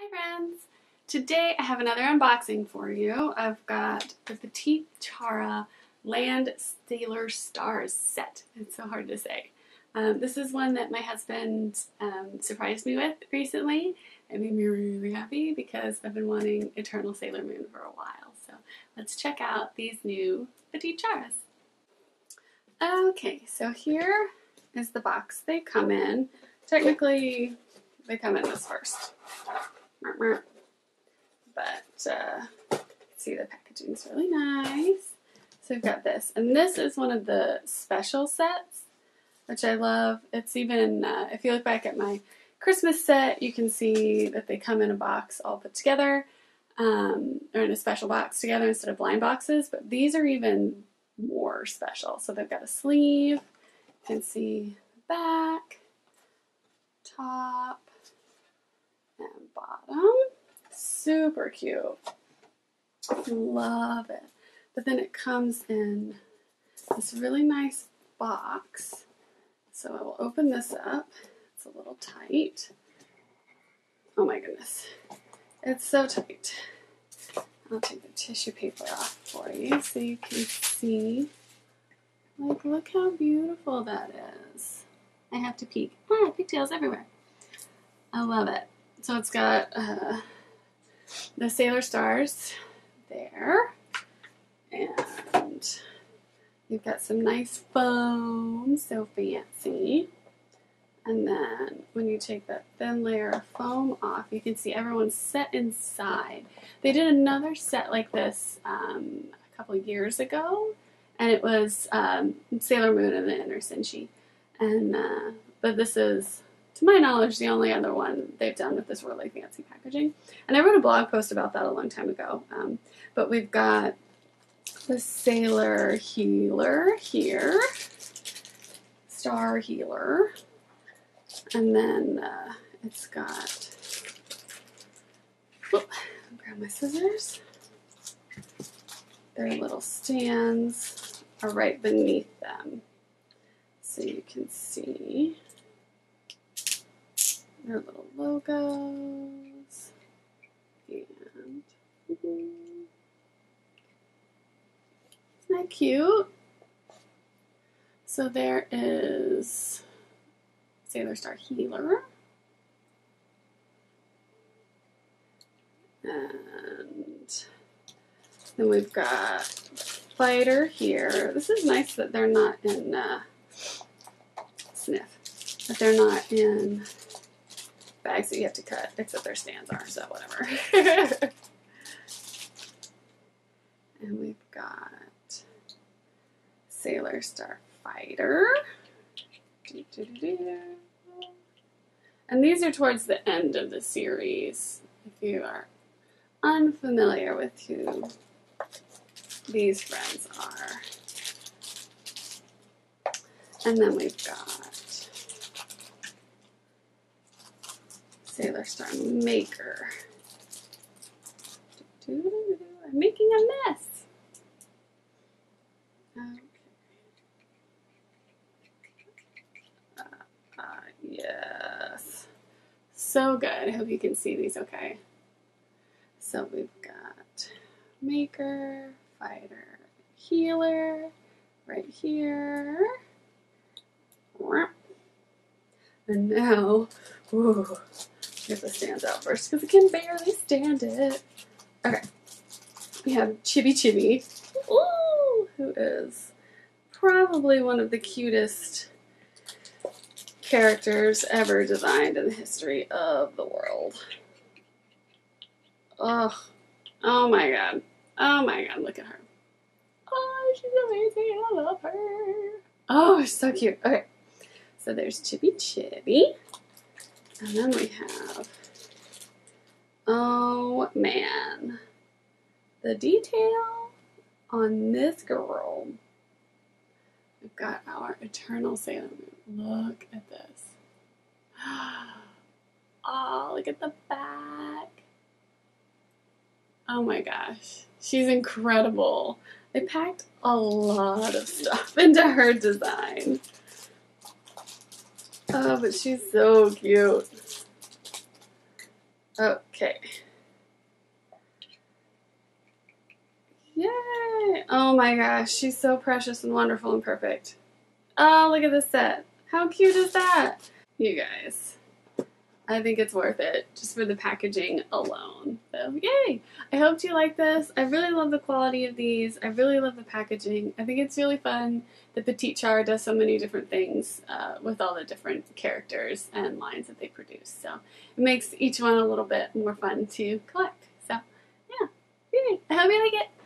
Hi friends! Today I have another unboxing for you. I've got the Petit Chara Land Sailor Stars set. It's so hard to say. This is one that my husband surprised me with recently. It made me really happy because I've been wanting Eternal Sailor Moon for a while. So let's check out these new Petit Charas. Okay, so here is the box they come in. Technically, they come in this first. But see, the packaging's really nice. So we've got this, and this is one of the special sets, which I love. It's even if you look back at my Christmas set, you can see that they come in a box all put together, or in a special box together instead of blind boxes. But these are even more special. So they've got a sleeve. You can see the back, top, and bottom. Super cute. Love it. But then it comes in this really nice box. So I will open this up. It's a little tight. Oh my goodness. It's so tight. I'll take the tissue paper off for you so you can see. Like, look how beautiful that is. I have to peek. Ah, pigtails everywhere. I love it. So it's got the Sailor Stars there, and you've got some nice foam, so fancy. And then when you take that thin layer of foam off, you can see everyone's set inside. They did another set like this a couple of years ago, and it was Sailor Moon and the Inner Senshi. And but this is, to my knowledge, the only other one they've done with this really fancy packaging. And I wrote a blog post about that a long time ago. But we've got the Sailor Healer here, Star Healer, and then it's got, oh, I'll grab my scissors. Their little stands are right beneath them, so you can see their little logos, and isn't that cute? So there is Sailor Star Healer, and then we've got Fighter here. This is nice that they're not in sniff, that they're not in bags that you have to cut, except their stands are, so whatever. And we've got Sailor Star Fighter. And these are towards the end of the series, if you are unfamiliar with who these friends are. And then we've got Sailor Star Maker. I'm making a mess. Okay. Yes. So good. I hope you can see these okay. So we've got Maker, Fighter, Healer right here. And now, ooh, get the stands out first because I can barely stand it. Okay, we have Chibi Chibi, ooh, who is probably one of the cutest characters ever designed in the history of the world. Oh, oh my god, look at her. Oh, she's amazing, I love her. Oh, she's so cute. Okay, so there's Chibi Chibi. And then we have, oh man, the detail on this girl. We've got our Eternal Sailor Moon. Look at this. Oh, look at the back. Oh my gosh, she's incredible. They packed a lot of stuff into her design. Oh, but she's so cute. Okay. Yay! Oh my gosh, she's so precious and wonderful and perfect. Oh, look at this set. How cute is that? You guys, I think it's worth it just for the packaging alone. So yay! I hope you like this. I really love the quality of these. I really love the packaging. I think it's really fun that Petit Chara does so many different things with all the different characters and lines that they produce. So it makes each one a little bit more fun to collect. So yeah, yay! I hope you like it.